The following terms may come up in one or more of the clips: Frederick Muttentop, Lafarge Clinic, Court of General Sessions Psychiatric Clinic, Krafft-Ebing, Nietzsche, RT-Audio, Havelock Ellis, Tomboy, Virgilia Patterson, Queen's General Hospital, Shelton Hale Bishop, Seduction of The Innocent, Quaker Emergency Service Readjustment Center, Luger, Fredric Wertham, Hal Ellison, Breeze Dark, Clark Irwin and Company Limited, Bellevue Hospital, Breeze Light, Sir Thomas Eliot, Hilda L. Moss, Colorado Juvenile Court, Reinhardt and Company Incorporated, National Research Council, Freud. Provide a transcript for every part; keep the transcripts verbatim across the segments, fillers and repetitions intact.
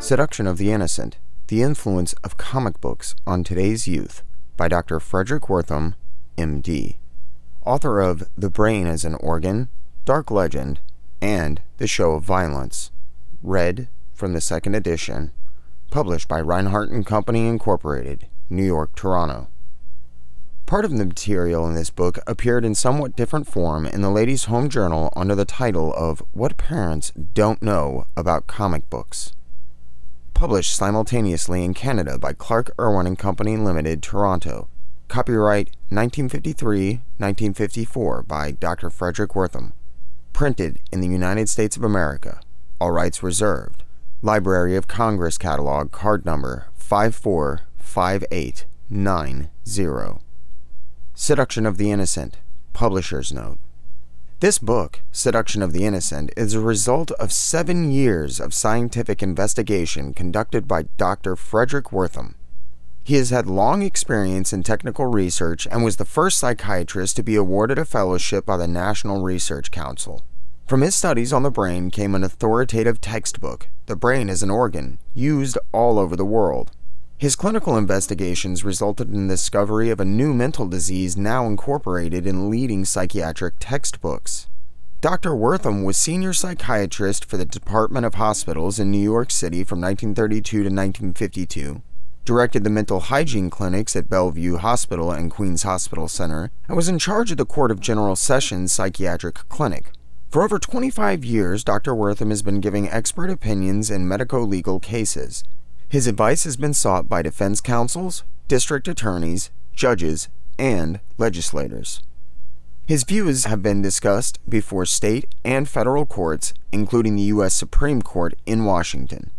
Seduction of the Innocent, The Influence of Comic Books on Today's Youth, by Doctor Fredric Wertham, M D, author of The Brain as an Organ, Dark Legend, and The Show of Violence, read from the second edition, published by Reinhardt and Company Incorporated, New York, Toronto. Part of the material in this book appeared in somewhat different form in the Ladies' Home Journal under the title of What Parents Don't Know About Comic Books, published simultaneously in Canada by Clark Irwin and Company Limited, Toronto. Copyright nineteen fifty-three to nineteen fifty-four by Doctor Fredric Wertham. Printed in the United States of America. All rights reserved. Library of Congress Catalog, card number five four five eight nine zero. Seduction of the Innocent, Publisher's Note. This book, Seduction of the Innocent, is a result of seven years of scientific investigation conducted by Doctor Fredric Wertham. He has had long experience in technical research and was the first psychiatrist to be awarded a fellowship by the National Research Council. From his studies on the brain came an authoritative textbook, The Brain as an Organ, used all over the world. His clinical investigations resulted in the discovery of a new mental disease now incorporated in leading psychiatric textbooks. Doctor Wertham was senior psychiatrist for the Department of Hospitals in New York City from nineteen thirty-two to nineteen fifty-two, directed the mental hygiene clinics at Bellevue Hospital and Queen's Hospital Center, and was in charge of the Court of General Sessions Psychiatric Clinic. For over twenty-five years, Doctor Wertham has been giving expert opinions in medico-legal cases. His advice has been sought by defense counsels, district attorneys, judges, and legislators. His views have been discussed before state and federal courts, including the U S Supreme Court in Washington.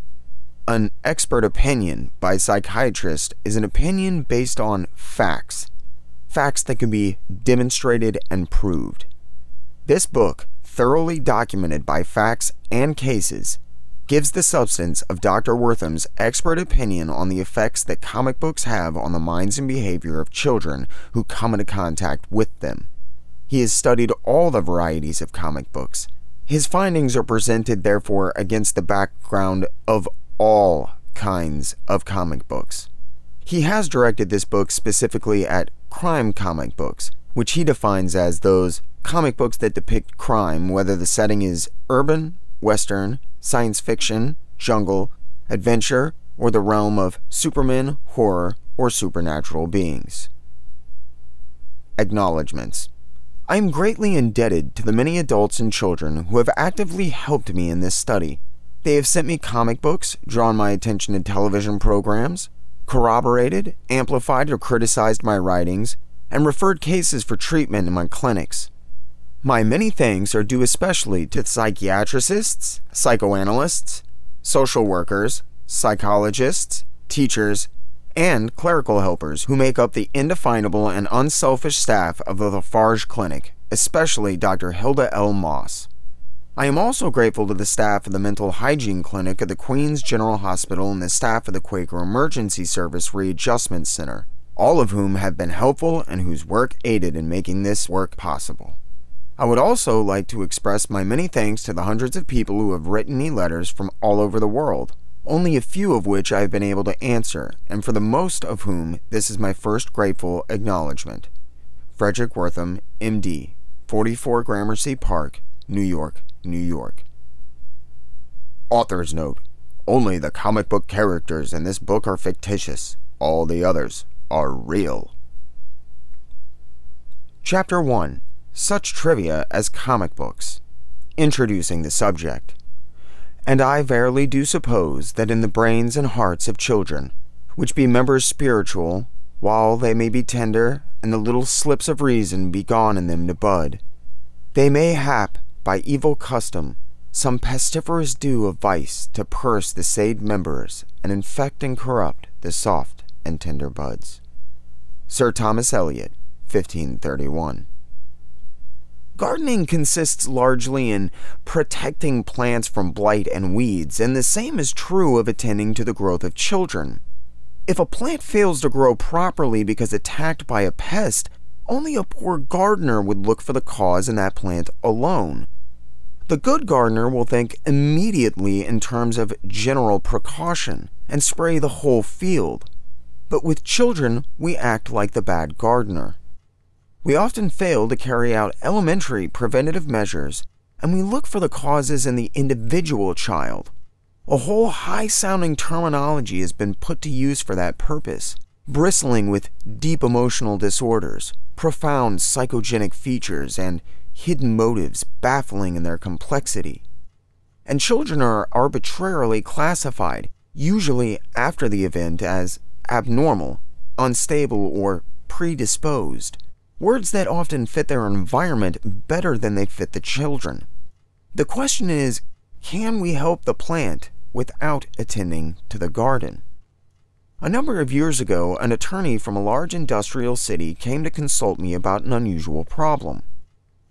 An expert opinion by a psychiatrist is an opinion based on facts, facts that can be demonstrated and proved. This book, thoroughly documented by facts and cases, gives the substance of Doctor Wertham's expert opinion on the effects that comic books have on the minds and behavior of children who come into contact with them. He has studied all the varieties of comic books. His findings are presented, therefore, against the background of all kinds of comic books. He has directed this book specifically at crime comic books, which he defines as those comic books that depict crime, whether the setting is urban, Western, science fiction, jungle, adventure, or the realm of supermen, horror, or supernatural beings. Acknowledgements. I am greatly indebted to the many adults and children who have actively helped me in this study. They have sent me comic books, drawn my attention to television programs, corroborated, amplified, or criticized my writings, and referred cases for treatment in my clinics. My many thanks are due especially to psychiatrists, psychoanalysts, social workers, psychologists, teachers, and clerical helpers who make up the indefinable and unselfish staff of the Lafarge Clinic, especially Doctor Hilda L. Moss. I am also grateful to the staff of the Mental Hygiene Clinic at the Queen's General Hospital and the staff of the Quaker Emergency Service Readjustment Center, all of whom have been helpful and whose work aided in making this work possible. I would also like to express my many thanks to the hundreds of people who have written me letters from all over the world, only a few of which I have been able to answer, and for the most of whom this is my first grateful acknowledgement. Fredric Wertham, M D, forty-four Gramercy Park, New York, New York. Author's Note. Only the comic book characters in this book are fictitious. All the others are real. Chapter one. Such Trivia as Comic Books. Introducing the subject. And I verily do suppose that in the brains and hearts of children, which be members spiritual, while they may be tender, and the little slips of reason be gone in them to bud, they may hap, by evil custom, some pestiferous dew of vice to purse the said members, and infect and corrupt the soft and tender buds. Sir Thomas Eliot, fifteen thirty-one. Gardening consists largely in protecting plants from blight and weeds, and the same is true of attending to the growth of children. If a plant fails to grow properly because attacked by a pest, only a poor gardener would look for the cause in that plant alone. The good gardener will think immediately in terms of general precaution and spray the whole field. But with children, we act like the bad gardener. We often fail to carry out elementary preventative measures, and we look for the causes in the individual child. A whole high-sounding terminology has been put to use for that purpose, bristling with deep emotional disorders, profound psychogenic features, and hidden motives baffling in their complexity. And children are arbitrarily classified, usually after the event, as abnormal, unstable, or predisposed, words that often fit their environment better than they fit the children. The question is, can we help the plant without attending to the garden? A number of years ago, an attorney from a large industrial city came to consult me about an unusual problem.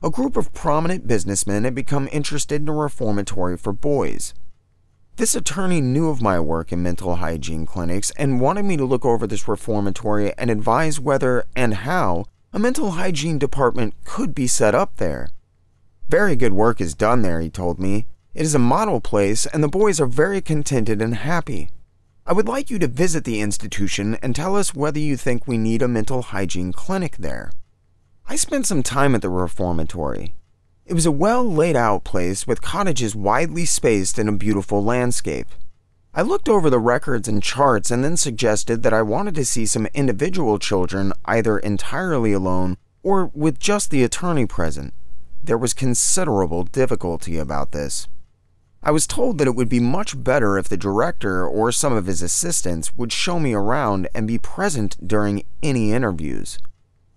A group of prominent businessmen had become interested in a reformatory for boys. This attorney knew of my work in mental hygiene clinics and wanted me to look over this reformatory and advise whether and how a mental hygiene department could be set up there. Very good work is done there, he told me. It is a model place and the boys are very contented and happy. I would like you to visit the institution and tell us whether you think we need a mental hygiene clinic there. I spent some time at the reformatory. It was a well-laid-out place with cottages widely spaced in a beautiful landscape. I looked over the records and charts and then suggested that I wanted to see some individual children either entirely alone or with just the attorney present. There was considerable difficulty about this. I was told that it would be much better if the director or some of his assistants would show me around and be present during any interviews.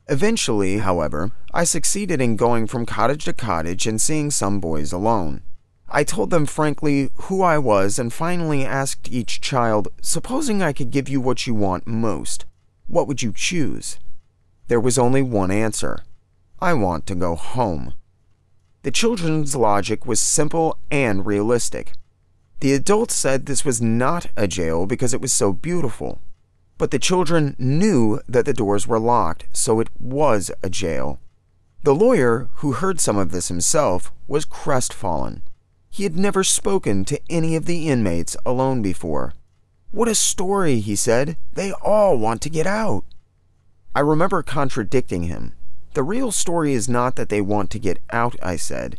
Eventually, however, I succeeded in going from cottage to cottage and seeing some boys alone. I told them frankly who I was and finally asked each child, supposing I could give you what you want most, what would you choose? There was only one answer. I want to go home. The children's logic was simple and realistic. The adults said this was not a jail because it was so beautiful. But the children knew that the doors were locked, so it was a jail. The lawyer, who heard some of this himself, was crestfallen. He had never spoken to any of the inmates alone before. "What a story," he said. "They all want to get out." I remember contradicting him. "The real story is not that they want to get out," I said.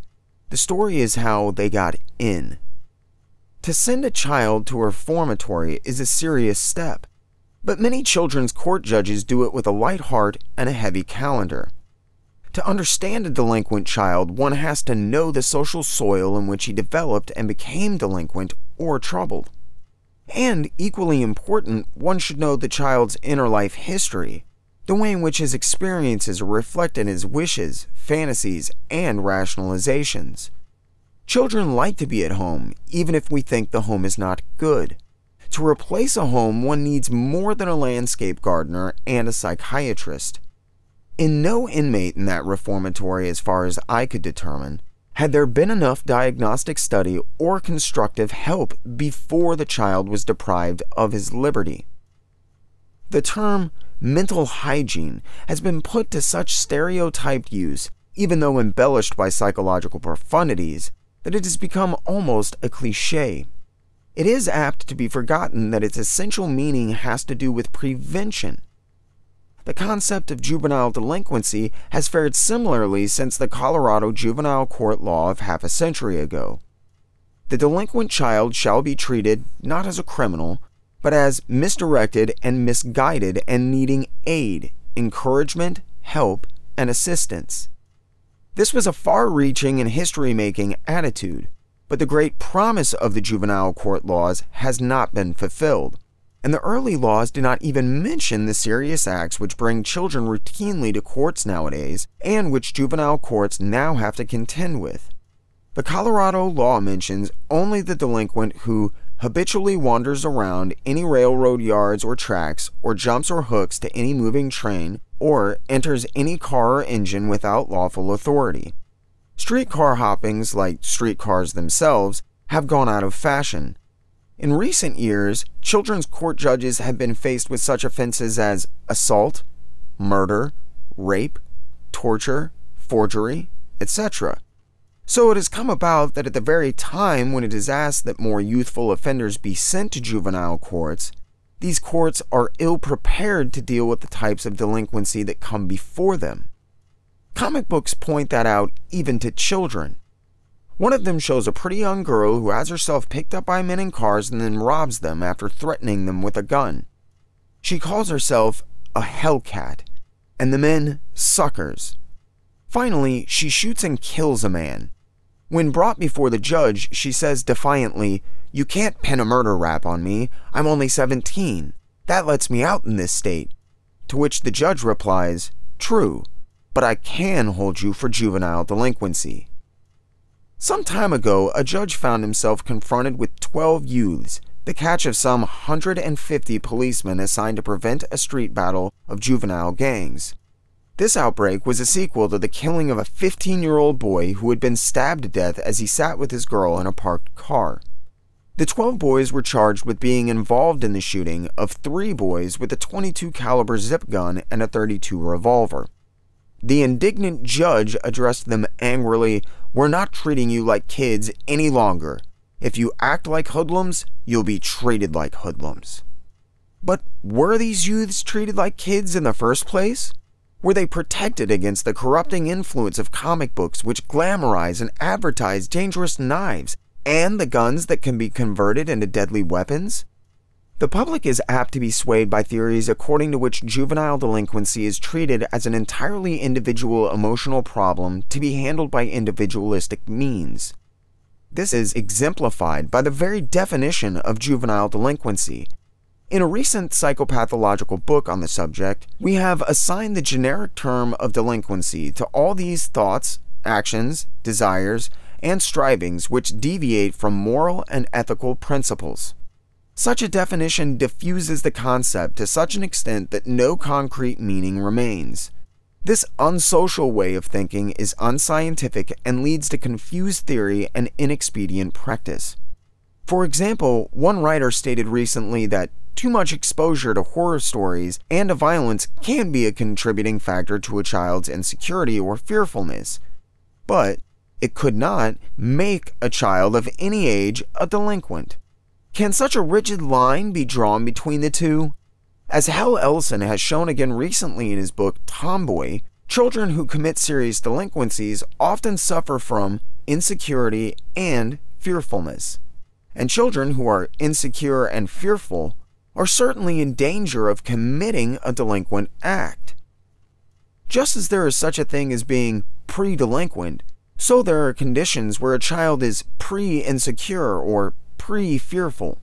"The story is how they got in." To send a child to a reformatory is a serious step. But many children's court judges do it with a light heart and a heavy calendar. To understand a delinquent child, one has to know the social soil in which he developed and became delinquent or troubled. And, equally important, one should know the child's inner life history, the way in which his experiences are reflected in his wishes, fantasies, and rationalizations. Children like to be at home, even if we think the home is not good. To replace a home, one needs more than a landscape gardener and a psychiatrist. In no inmate in that reformatory, as far as I could determine, had there been enough diagnostic study or constructive help before the child was deprived of his liberty. The term mental hygiene has been put to such stereotyped use, even though embellished by psychological profundities, that it has become almost a cliché. It is apt to be forgotten that its essential meaning has to do with prevention. The concept of juvenile delinquency has fared similarly since the Colorado Juvenile Court law of half a century ago. The delinquent child shall be treated not as a criminal, but as misdirected and misguided and needing aid, encouragement, help, and assistance. This was a far-reaching and history-making attitude. But the great promise of the juvenile court laws has not been fulfilled, and the early laws do not even mention the serious acts which bring children routinely to courts nowadays and which juvenile courts now have to contend with. The Colorado law mentions only the delinquent who habitually wanders around any railroad yards or tracks or jumps or hooks to any moving train or enters any car or engine without lawful authority. Streetcar hoppings, like streetcars themselves, have gone out of fashion. In recent years, children's court judges have been faced with such offenses as assault, murder, rape, torture, forgery, et cetera. So it has come about that at the very time when it is asked that more youthful offenders be sent to juvenile courts, these courts are ill-prepared to deal with the types of delinquency that come before them. Comic books point that out even to children. One of them shows a pretty young girl who has herself picked up by men in cars and then robs them after threatening them with a gun. She calls herself a Hellcat, and the men suckers. Finally, she shoots and kills a man. When brought before the judge, she says defiantly, "You can't pin a murder rap on me. I'm only seventeen. That lets me out in this state." To which the judge replies, "True, but I can hold you for juvenile delinquency." Some time ago, a judge found himself confronted with twelve youths, the catch of some one hundred fifty policemen assigned to prevent a street battle of juvenile gangs. This outbreak was a sequel to the killing of a fifteen-year-old boy who had been stabbed to death as he sat with his girl in a parked car. The twelve boys were charged with being involved in the shooting of three boys with a twenty-two caliber zip gun and a thirty-two revolver. The indignant judge addressed them angrily, "We're not treating you like kids any longer. If you act like hoodlums, you'll be treated like hoodlums." But were these youths treated like kids in the first place? Were they protected against the corrupting influence of comic books, which glamorize and advertise dangerous knives and the guns that can be converted into deadly weapons? The public is apt to be swayed by theories according to which juvenile delinquency is treated as an entirely individual emotional problem to be handled by individualistic means. This is exemplified by the very definition of juvenile delinquency. In a recent psychopathological book on the subject, we have assigned the generic term of delinquency to all these thoughts, actions, desires, and strivings which deviate from moral and ethical principles. Such a definition diffuses the concept to such an extent that no concrete meaning remains. This unsocial way of thinking is unscientific and leads to confused theory and inexpedient practice. For example, one writer stated recently that too much exposure to horror stories and to violence can be a contributing factor to a child's insecurity or fearfulness, but it could not make a child of any age a delinquent. Can such a rigid line be drawn between the two? As Hal Ellison has shown again recently in his book Tomboy, children who commit serious delinquencies often suffer from insecurity and fearfulness. And children who are insecure and fearful are certainly in danger of committing a delinquent act. Just as there is such a thing as being pre-delinquent, so there are conditions where a child is pre-insecure or pre-fearful.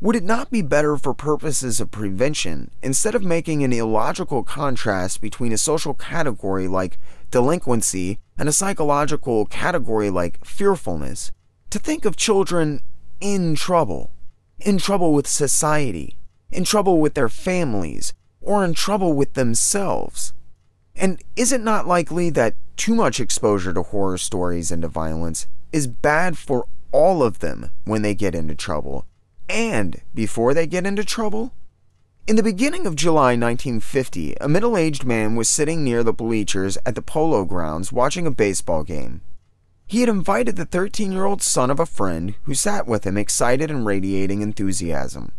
Would it not be better for purposes of prevention, instead of making an illogical contrast between a social category like delinquency and a psychological category like fearfulness, to think of children in trouble? In trouble with society, in trouble with their families, or in trouble with themselves? And is it not likely that too much exposure to horror stories and to violence is bad for all of them when they get into trouble, and before they get into trouble? In the beginning of July nineteen fifty, a middle-aged man was sitting near the bleachers at the polo grounds watching a baseball game. He had invited the thirteen-year-old son of a friend who sat with him, excited and radiating enthusiasm.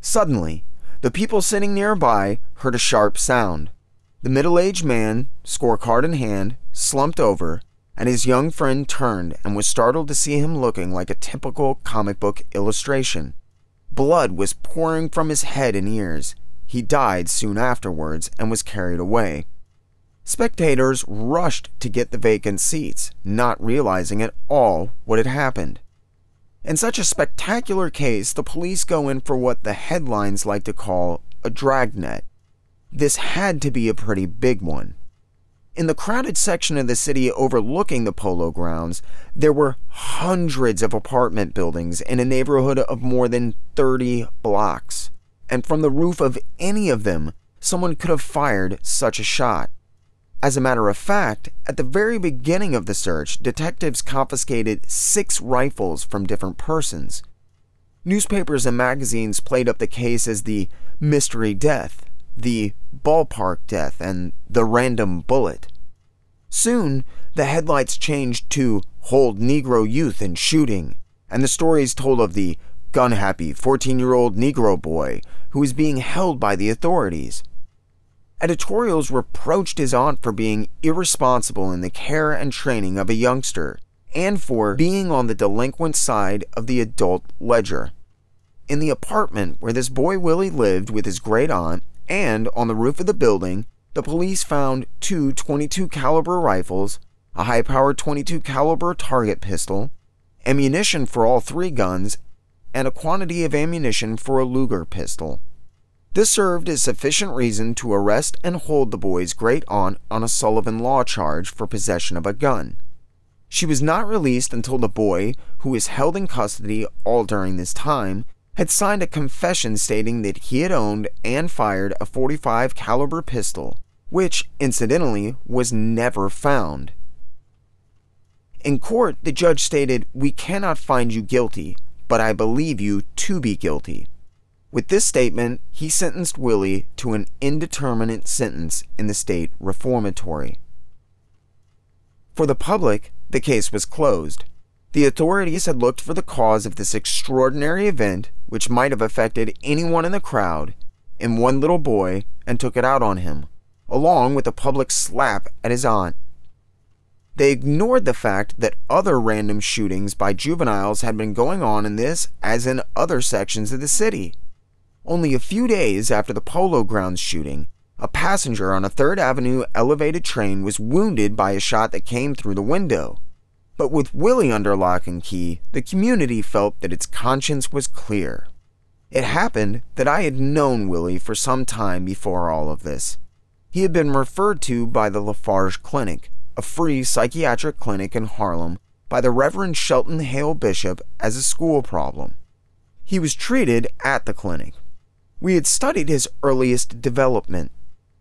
Suddenly, the people sitting nearby heard a sharp sound. The middle-aged man, scorecard in hand, slumped over, and his young friend turned and was startled to see him looking like a typical comic book illustration. Blood was pouring from his head and ears. He died soon afterwards and was carried away. Spectators rushed to get the vacant seats, not realizing at all what had happened. In such a spectacular case, the police go in for what the headlines like to call a dragnet. This had to be a pretty big one. In the crowded section of the city overlooking the polo grounds, there were hundreds of apartment buildings in a neighborhood of more than thirty blocks, and from the roof of any of them, someone could have fired such a shot. As a matter of fact, at the very beginning of the search, detectives confiscated six rifles from different persons. Newspapers and magazines played up the case as the mystery death, the ballpark death, and the random bullet. Soon, the headlights changed to "Hold Negro Youth in Shooting," and the stories told of the gun-happy fourteen-year-old Negro boy who was being held by the authorities. Editorials reproached his aunt for being irresponsible in the care and training of a youngster, and for being on the delinquent side of the adult ledger. In the apartment where this boy Willie lived with his great aunt, and on the roof of the building, the police found two twenty-two caliber rifles, a high-powered twenty-two caliber target pistol, ammunition for all three guns, and a quantity of ammunition for a Luger pistol. This served as sufficient reason to arrest and hold the boy's great aunt on a Sullivan Law charge for possession of a gun. She was not released until the boy, who was held in custody all during this time, had signed a confession stating that he had owned and fired a forty-five caliber pistol, which, incidentally, was never found. In court, the judge stated, "We cannot find you guilty, but I believe you to be guilty." With this statement, he sentenced Willie to an indeterminate sentence in the state reformatory. For the public, the case was closed. The authorities had looked for the cause of this extraordinary event, which might have affected anyone in the crowd, in one little boy, and took it out on him, along with a public slap at his aunt. They ignored the fact that other random shootings by juveniles had been going on in this as in other sections of the city. Only a few days after the Polo Grounds shooting, a passenger on a Third Avenue elevated train was wounded by a shot that came through the window. But with Willie under lock and key, the community felt that its conscience was clear. It happened that I had known Willie for some time before all of this. He had been referred to by the Lafarge Clinic, a free psychiatric clinic in Harlem, by the Reverend Shelton Hale Bishop as a school problem. He was treated at the clinic. We had studied his earliest development.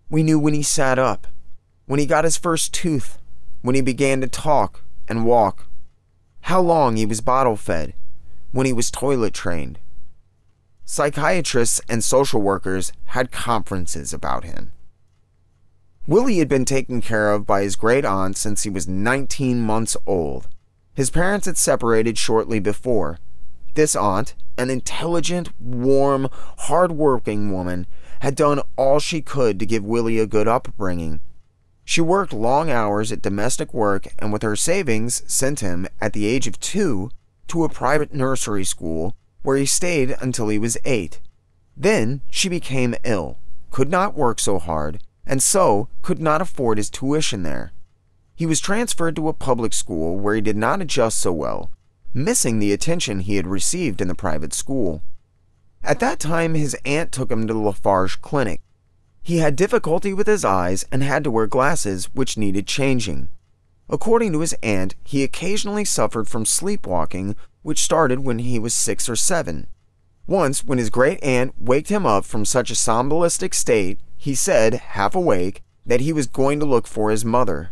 We knew when he sat up, when he got his first tooth, when he began to talk and walk, how long he was bottle fed, when he was toilet trained. Psychiatrists and social workers had conferences about him. Willie had been taken care of by his great aunt since he was nineteen months old. His parents had separated shortly before. This aunt, an intelligent, warm, hard-working woman, had done all she could to give Willie a good upbringing. She worked long hours at domestic work and with her savings sent him, at the age of two, to a private nursery school where he stayed until he was eight. Then she became ill, could not work so hard, and so could not afford his tuition there. He was transferred to a public school where he did not adjust so well, missing the attention he had received in the private school. At that time, his aunt took him to the Lafarge Clinic. He had difficulty with his eyes and had to wear glasses, which needed changing. According to his aunt, he occasionally suffered from sleepwalking, which started when he was six or seven. Once, when his great aunt waked him up from such a somnambulistic state, he said, half awake, that he was going to look for his mother.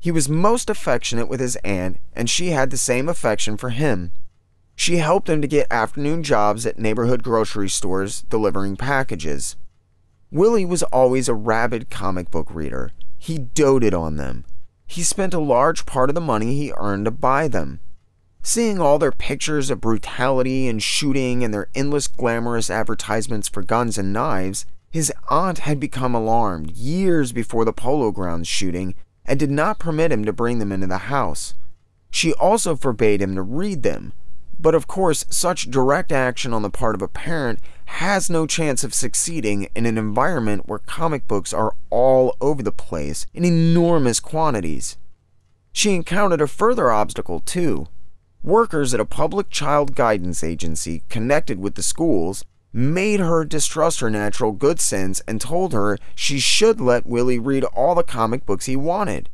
He was most affectionate with his aunt, and she had the same affection for him. She helped him to get afternoon jobs at neighborhood grocery stores delivering packages. Willie was always a rabid comic book reader. He doted on them. He spent a large part of the money he earned to buy them. Seeing all their pictures of brutality and shooting and their endless glamorous advertisements for guns and knives, his aunt had become alarmed years before the Polo Grounds shooting and did not permit him to bring them into the house. She also forbade him to read them. But of course, such direct action on the part of a parent has no chance of succeeding in an environment where comic books are all over the place in enormous quantities. She encountered a further obstacle too. Workers at a public child guidance agency connected with the schools made her distrust her natural good sense and told her she should let Willie read all the comic books he wanted.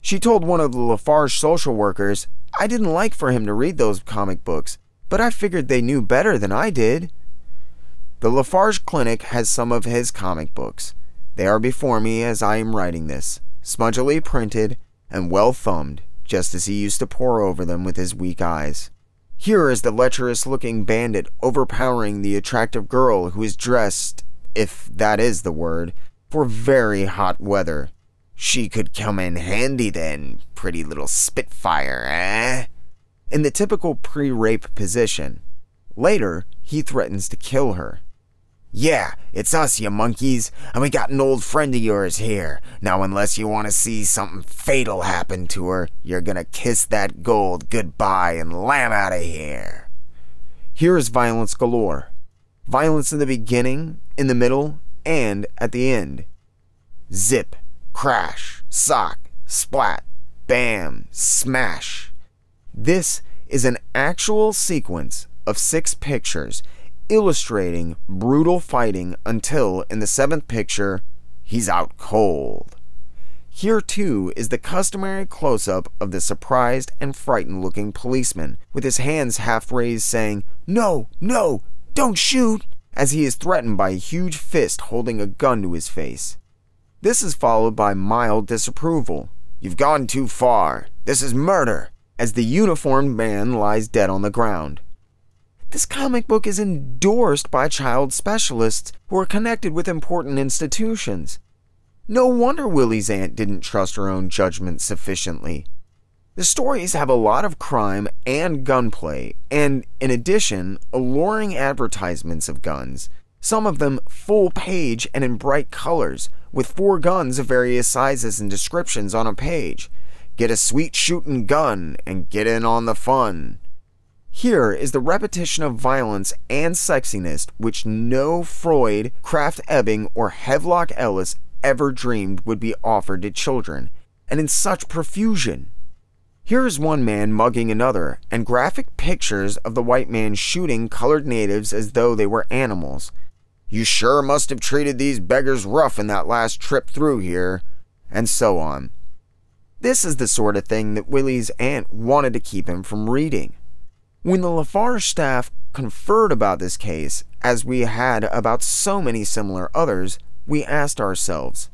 She told one of the Lafarge social workers, "I didn't like for him to read those comic books, but I figured they knew better than I did." The Lafarge Clinic has some of his comic books. They are before me as I am writing this, smudgily printed and well thumbed, just as he used to pore over them with his weak eyes. Here is the lecherous-looking bandit overpowering the attractive girl who is dressed, if that is the word, for very hot weather. She could come in handy then, pretty little spitfire, eh? In the typical pre-rape position. Later, he threatens to kill her. Yeah, it's us, you monkeys, and we got an old friend of yours here. Now, unless you want to see something fatal happen to her, you're gonna kiss that gold goodbye and lamb out of here. Here is violence galore. Violence in the beginning, in the middle, and at the end. Zip, crash, sock, splat, bam, smash. This is an actual sequence of six pictures illustrating brutal fighting until, in the seventh picture, he's out cold. Here, too, is the customary close-up of the surprised and frightened-looking policeman, with his hands half-raised saying, "No, no, don't shoot," as he is threatened by a huge fist holding a gun to his face. This is followed by mild disapproval. "You've gone too far. This is murder," as the uniformed man lies dead on the ground. This comic book is endorsed by child specialists who are connected with important institutions. No wonder Willie's aunt didn't trust her own judgment sufficiently. The stories have a lot of crime and gunplay, and, in addition, alluring advertisements of guns, some of them full page and in bright colors, with four guns of various sizes and descriptions on a page. "Get a sweet shooting gun and get in on the fun." Here is the repetition of violence and sexiness which no Freud, Krafft-Ebing, or Havelock Ellis ever dreamed would be offered to children, and in such profusion. Here is one man mugging another, and graphic pictures of the white man shooting colored natives as though they were animals. "You sure must have treated these beggars rough in that last trip through here," and so on. This is the sort of thing that Willie's aunt wanted to keep him from reading. When the Lafarge staff conferred about this case, as we had about so many similar others, we asked ourselves,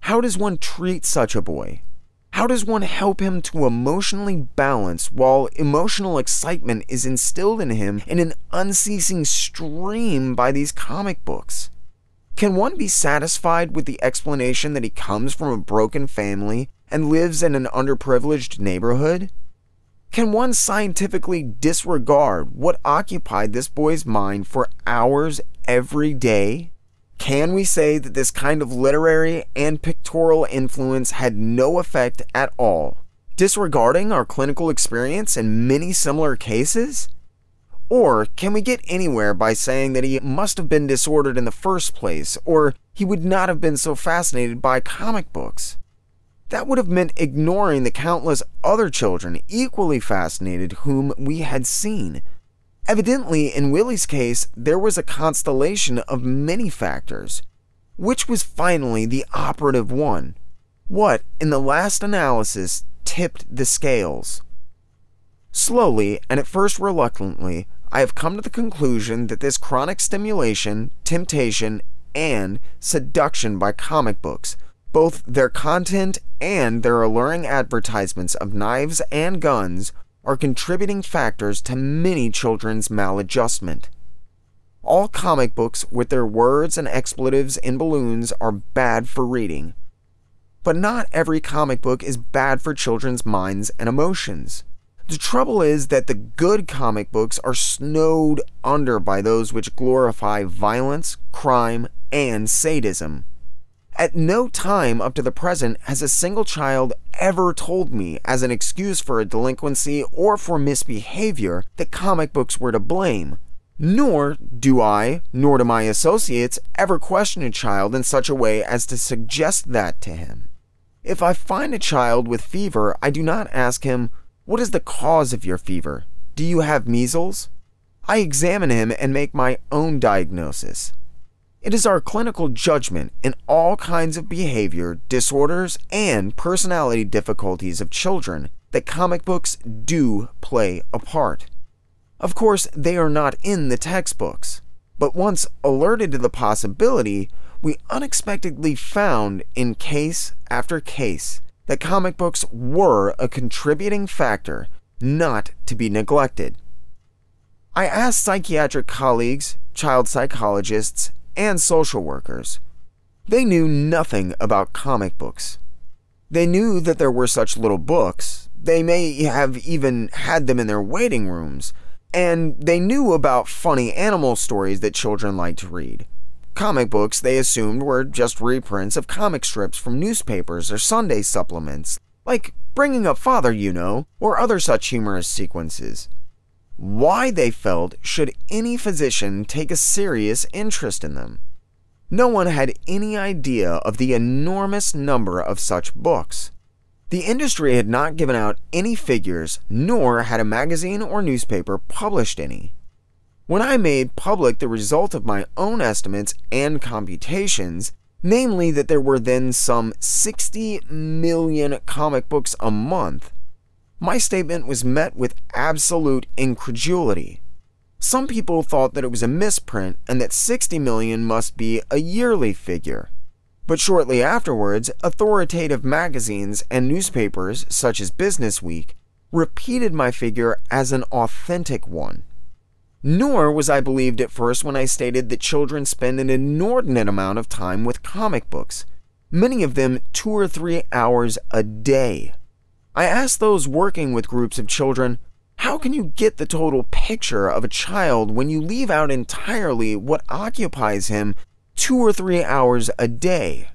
how does one treat such a boy? How does one help him to emotionally balance while emotional excitement is instilled in him in an unceasing stream by these comic books? Can one be satisfied with the explanation that he comes from a broken family and lives in an underprivileged neighborhood? Can one scientifically disregard what occupied this boy's mind for hours every day? Can we say that this kind of literary and pictorial influence had no effect at all, disregarding our clinical experience in many similar cases? Or can we get anywhere by saying that he must have been disordered in the first place, or he would not have been so fascinated by comic books? That would have meant ignoring the countless other children equally fascinated whom we had seen. Evidently, in Willie's case, there was a constellation of many factors. Which was finally the operative one? What, in the last analysis, tipped the scales? Slowly, and at first reluctantly, I have come to the conclusion that this chronic stimulation, temptation, and seduction by comic books, both their content and their alluring advertisements of knives and guns, are contributing factors to many children's maladjustment. All comic books with their words and expletives in balloons are bad for reading. But not every comic book is bad for children's minds and emotions. The trouble is that the good comic books are snowed under by those which glorify violence, crime, and sadism. At no time up to the present has a single child ever told me, as an excuse for a delinquency or for misbehavior, that comic books were to blame. Nor do I, nor do my associates, ever question a child in such a way as to suggest that to him. If I find a child with fever, I do not ask him, "What is the cause of your fever? Do you have measles?" I examine him and make my own diagnosis. It is our clinical judgment in all kinds of behavior, disorders, and personality difficulties of children that comic books do play a part. Of course, they are not in the textbooks, but once alerted to the possibility, we unexpectedly found in case after case that comic books were a contributing factor not to be neglected. I asked psychiatric colleagues, child psychologists, and social workers. They knew nothing about comic books. They knew that there were such little books. They may have even had them in their waiting rooms. And they knew about funny animal stories that children liked to read. Comic books, they assumed, were just reprints of comic strips from newspapers or Sunday supplements, like Bringing Up Father, You Know, or other such humorous sequences. Why, they felt, should any physician take a serious interest in them? No one had any idea of the enormous number of such books. The industry had not given out any figures, nor had a magazine or newspaper published any. When I made public the result of my own estimates and computations, namely that there were then some sixty million comic books a month, my statement was met with absolute incredulity. Some people thought that it was a misprint and that sixty million must be a yearly figure. But shortly afterwards, authoritative magazines and newspapers, such as Business Week, repeated my figure as an authentic one. Nor was I believed at first when I stated that children spend an inordinate amount of time with comic books, many of them two or three hours a day. I asked those working with groups of children, how can you get the total picture of a child when you leave out entirely what occupies him two or three hours a day?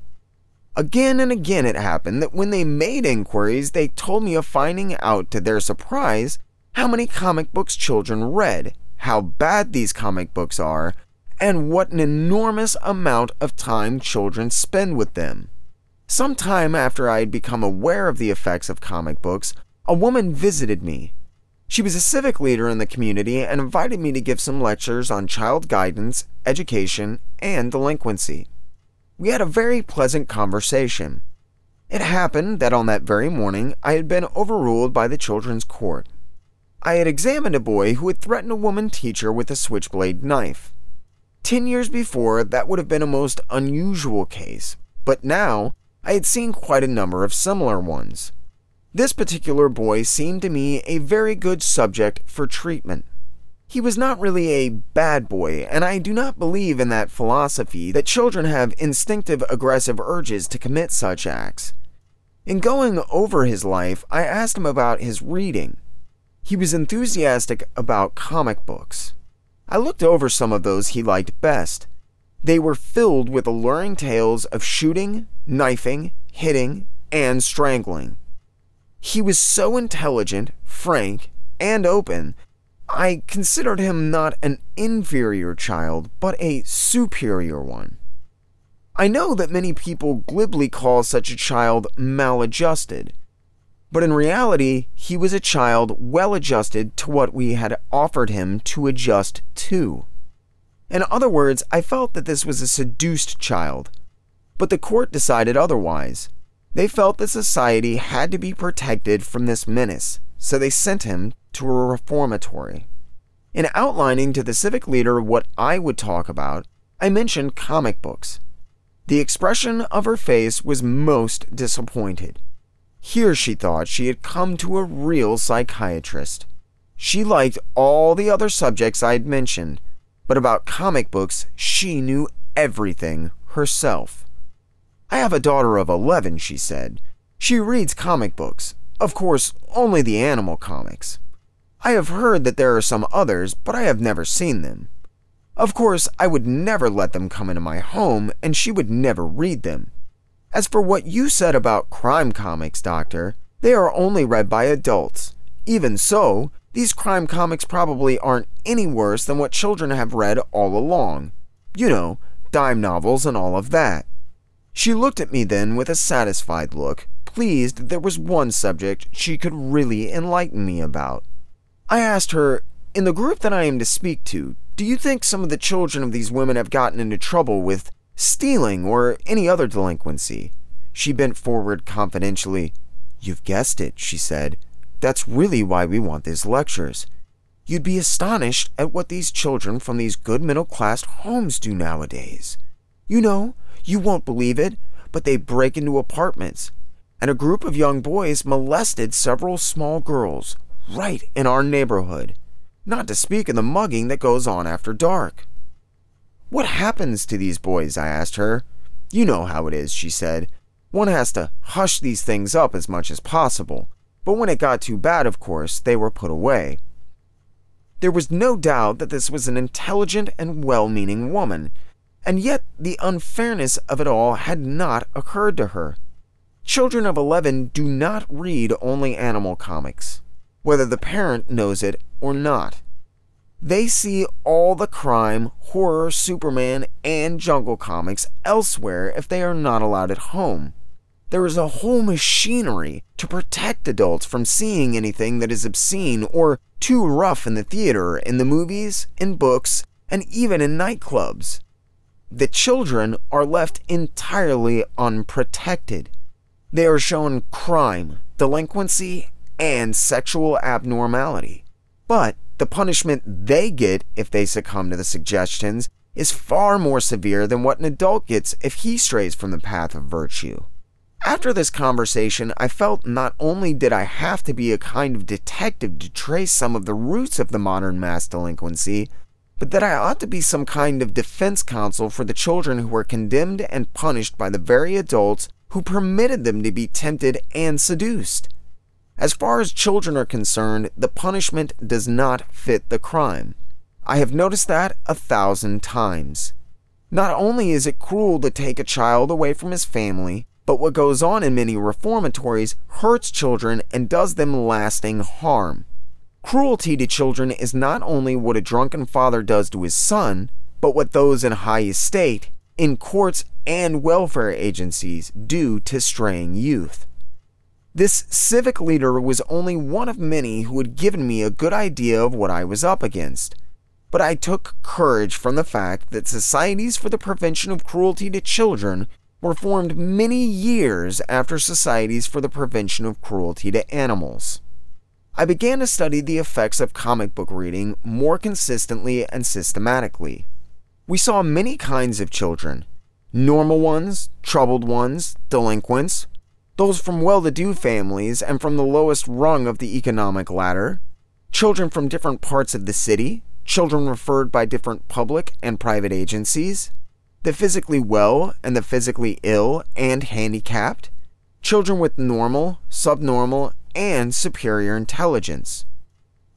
Again and again it happened that when they made inquiries, they told me of finding out, to their surprise, how many comic books children read, how bad these comic books are, and what an enormous amount of time children spend with them. Some time after I had become aware of the effects of comic books, a woman visited me. She was a civic leader in the community and invited me to give some lectures on child guidance, education, and delinquency. We had a very pleasant conversation. It happened that on that very morning, I had been overruled by the children's court. I had examined a boy who had threatened a woman teacher with a switchblade knife. Ten years before, that would have been a most unusual case, but now I had seen quite a number of similar ones. This particular boy seemed to me a very good subject for treatment. He was not really a bad boy, and I do not believe in that philosophy that children have instinctive aggressive urges to commit such acts. In going over his life, I asked him about his reading. He was enthusiastic about comic books. I looked over some of those he liked best. They were filled with alluring tales of shooting, knifing, hitting, and strangling. He was so intelligent, frank, and open. I considered him not an inferior child, but a superior one. I know that many people glibly call such a child maladjusted, but in reality, he was a child well-adjusted to what we had offered him to adjust to. In other words, I felt that this was a seduced child, but the court decided otherwise. They felt that society had to be protected from this menace, so they sent him to a reformatory. In outlining to the civic leader what I would talk about, I mentioned comic books. The expression of her face was most disappointed. Here she thought she had come to a real psychiatrist. She liked all the other subjects I had mentioned, but about comic books she knew everything herself. I have a daughter of eleven, she said. She reads comic books. Of course, only the animal comics. I have heard that there are some others, but I have never seen them. Of course, I would never let them come into my home, and she would never read them. As for what you said about crime comics, Doctor, they are only read by adults. Even so, these crime comics probably aren't any worse than what children have read all along. You know, dime novels and all of that. She looked at me then with a satisfied look, pleased that there was one subject she could really enlighten me about. I asked her, in the group that I am to speak to, do you think some of the children of these women have gotten into trouble with stealing or any other delinquency? She bent forward confidentially. You've guessed it, she said. That's really why we want these lectures. You'd be astonished at what these children from these good middle-class homes do nowadays. You know, you won't believe it, but they break into apartments, and a group of young boys molested several small girls right in our neighborhood, not to speak of the mugging that goes on after dark. What happens to these boys? I asked her. You know how it is, she said. One has to hush these things up as much as possible, but when it got too bad, of course, they were put away. There was no doubt that this was an intelligent and well-meaning woman, and yet the unfairness of it all had not occurred to her. Children of eleven do not read only animal comics, whether the parent knows it or not. They see all the crime, horror, Superman, and jungle comics elsewhere if they are not allowed at home. There is a whole machinery to protect adults from seeing anything that is obscene or too rough in the theater, in the movies, in books, and even in nightclubs. The children are left entirely unprotected. They are shown crime, delinquency, and sexual abnormality. But the punishment they get if they succumb to the suggestions is far more severe than what an adult gets if he strays from the path of virtue. After this conversation, I felt not only did I have to be a kind of detective to trace some of the roots of the modern mass delinquency, but that I ought to be some kind of defense counsel for the children who were condemned and punished by the very adults who permitted them to be tempted and seduced. As far as children are concerned, the punishment does not fit the crime. I have noticed that a thousand times. Not only is it cruel to take a child away from his family, but what goes on in many reformatories hurts children and does them lasting harm. Cruelty to children is not only what a drunken father does to his son, but what those in high estate, in courts and welfare agencies, do to straying youth. This civic leader was only one of many who had given me a good idea of what I was up against, but I took courage from the fact that societies for the prevention of cruelty to children were formed many years after societies for the prevention of cruelty to animals. I began to study the effects of comic book reading more consistently and systematically. We saw many kinds of children: normal ones, troubled ones, delinquents, those from well-to-do families and from the lowest rung of the economic ladder, children from different parts of the city, children referred by different public and private agencies, the physically well and the physically ill and handicapped, children with normal, subnormal, and superior intelligence.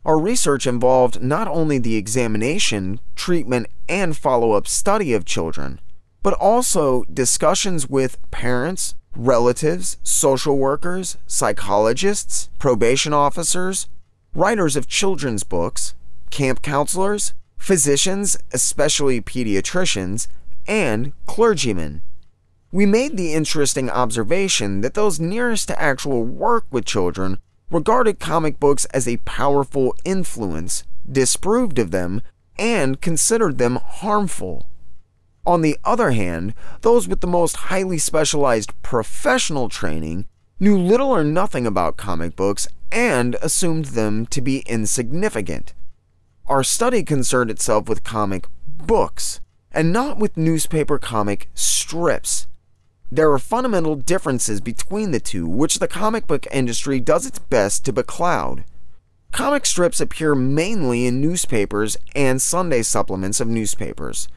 Our research involved not only the examination, treatment, and follow-up study of children, but also discussions with parents, relatives, social workers, psychologists, probation officers, writers of children's books, camp counselors, physicians, especially pediatricians, and clergymen. We made the interesting observation that those nearest to actual work with children regarded comic books as a powerful influence, disapproved of them, and considered them harmful. On the other hand, those with the most highly specialized professional training knew little or nothing about comic books and assumed them to be insignificant. Our study concerned itself with comic books and not with newspaper comic strips. There are fundamental differences between the two, which the comic book industry does its best to becloud. Comic strips appear mainly in newspapers and Sunday supplements of newspapers.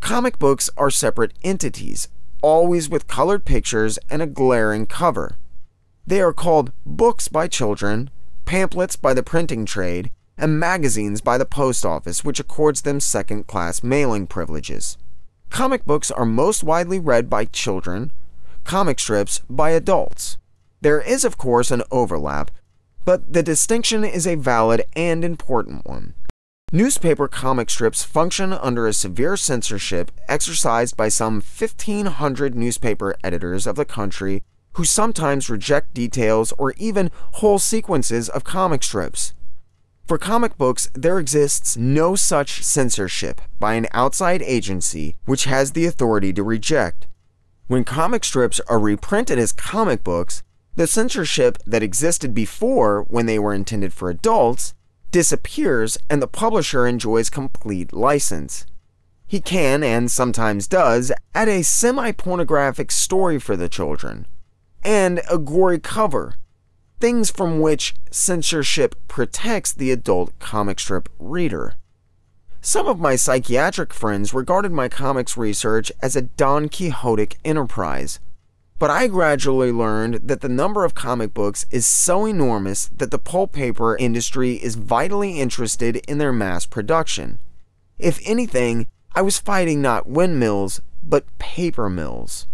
Comic books are separate entities, always with colored pictures and a glaring cover. They are called books by children, pamphlets by the printing trade, and magazines by the post office, which accords them second-class mailing privileges. Comic books are most widely read by children, comic strips by adults. There is, of course, an overlap, but the distinction is a valid and important one. Newspaper comic strips function under a severe censorship exercised by some fifteen hundred newspaper editors of the country who sometimes reject details or even whole sequences of comic strips. For comic books, there exists no such censorship by an outside agency which has the authority to reject. When comic strips are reprinted as comic books, the censorship that existed before when they were intended for adults disappears and the publisher enjoys complete license. He can, and sometimes does, add a semi-pornographic story for the children, and a gory cover, things from which censorship protects the adult comic strip reader. Some of my psychiatric friends regarded my comics research as a Don Quixotic enterprise, But I gradually learned that the number of comic books is so enormous that the pulp paper industry is vitally interested in their mass production. If anything, I was fighting not windmills, but paper mills.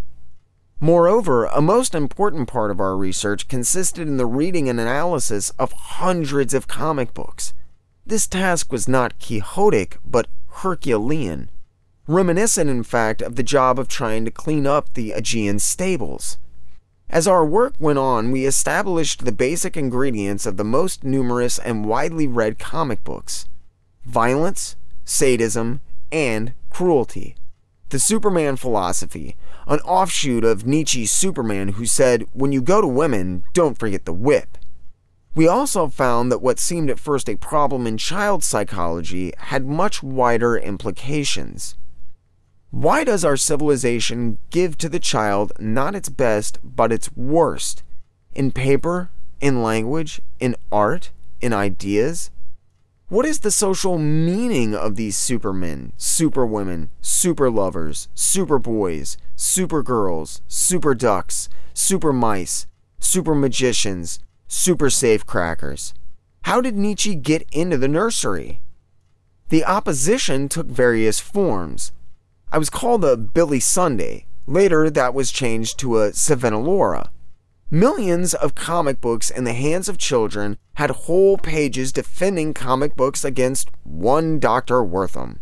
Moreover, a most important part of our research consisted in the reading and analysis of hundreds of comic books. This task was not quixotic, but Herculean. Reminiscent, in fact, of the job of trying to clean up the Aegean stables. As our work went on, we established the basic ingredients of the most numerous and widely read comic books: violence, sadism, and cruelty. The Superman philosophy, an offshoot of Nietzsche's Superman, who said, "When you go to women, don't forget the whip." We also found that what seemed at first a problem in child psychology had much wider implications. Why does our civilization give to the child not its best, but its worst? In paper, in language, in art, in ideas? What is the social meaning of these supermen, superwomen, superlovers, superboys, supergirls, superducks, supermice, supermagicians, supersafecrackers? How did Nietzsche get into the nursery? The opposition took various forms. I was called a Billy Sunday. Later, that was changed to a Savanalora. Millions of comic books in the hands of children had whole pages defending comic books against one Doctor Wertham.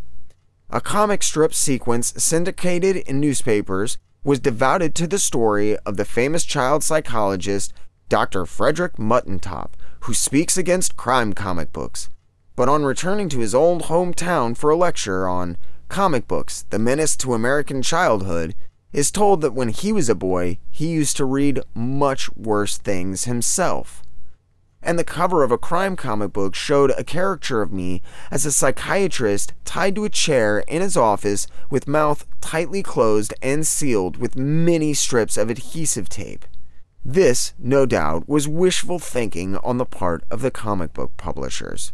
A comic strip sequence syndicated in newspapers was devoted to the story of the famous child psychologist Doctor Frederick Muttentop, who speaks against crime comic books, but on returning to his old hometown for a lecture on comic books, the menace to American childhood, is told that when he was a boy, he used to read much worse things himself. And the cover of a crime comic book showed a caricature of me as a psychiatrist tied to a chair in his office with mouth tightly closed and sealed with many strips of adhesive tape. This, no doubt, was wishful thinking on the part of the comic book publishers.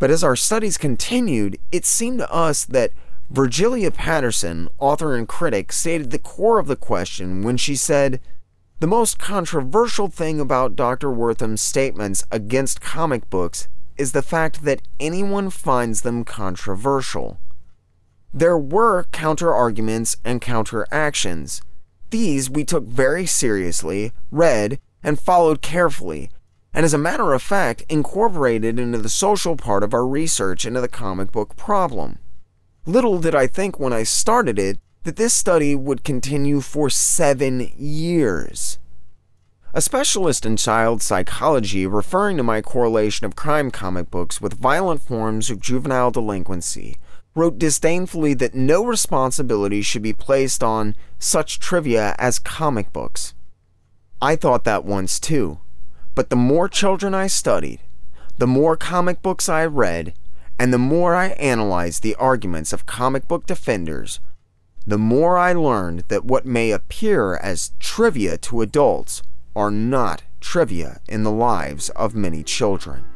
But as our studies continued, it seemed to us that Virgilia Patterson, author and critic, stated the core of the question when she said, "The most controversial thing about Doctor Wertham's statements against comic books is the fact that anyone finds them controversial." There were counter-arguments and counter-actions. These we took very seriously, read, and followed carefully, and as a matter of fact, incorporated into the social part of our research into the comic book problem. Little did I think when I started it that this study would continue for seven years. A specialist in child psychology, referring to my correlation of crime comic books with violent forms of juvenile delinquency, wrote disdainfully that no responsibility should be placed on such trivia as comic books. I thought that once too, but the more children I studied, the more comic books I read, and the more I analyzed the arguments of comic book defenders, the more I learned that what may appear as trivia to adults are not trivia in the lives of many children.